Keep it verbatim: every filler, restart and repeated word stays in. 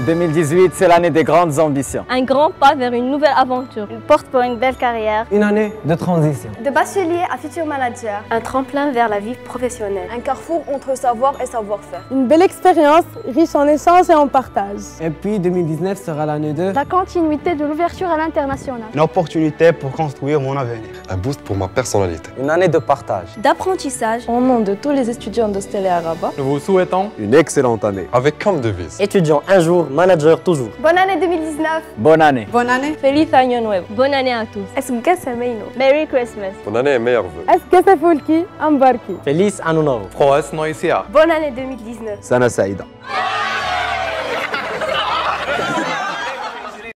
deux mille dix-huit, c'est l'année des grandes ambitions. Un grand pas vers une nouvelle aventure. Une porte pour une belle carrière. Une année de transition. De bachelier à futur manager. Un tremplin vers la vie professionnelle. Un carrefour entre savoir et savoir-faire. Une belle expérience, riche en échanges et en partage. Et puis deux mille dix-neuf sera l'année de... La continuité de l'ouverture à l'international. Une opportunité pour construire mon avenir. Un boost pour ma personnalité. Une année de partage. D'apprentissage. Au nom de tous les étudiants d'Ostelea Rabat, nous vous souhaitons une excellente année. Avec comme devise. Étudiants un jour, manager toujours. Bonne année deux mille dix-neuf. Bonne année. Bonne année. Feliz Año Nuevo. Bonne année à tous. Merry Christmas. Bonne année et meilleurs vœux. Feliz Ano Novo. Bonne année deux mille dix-neuf. Sana Saïda.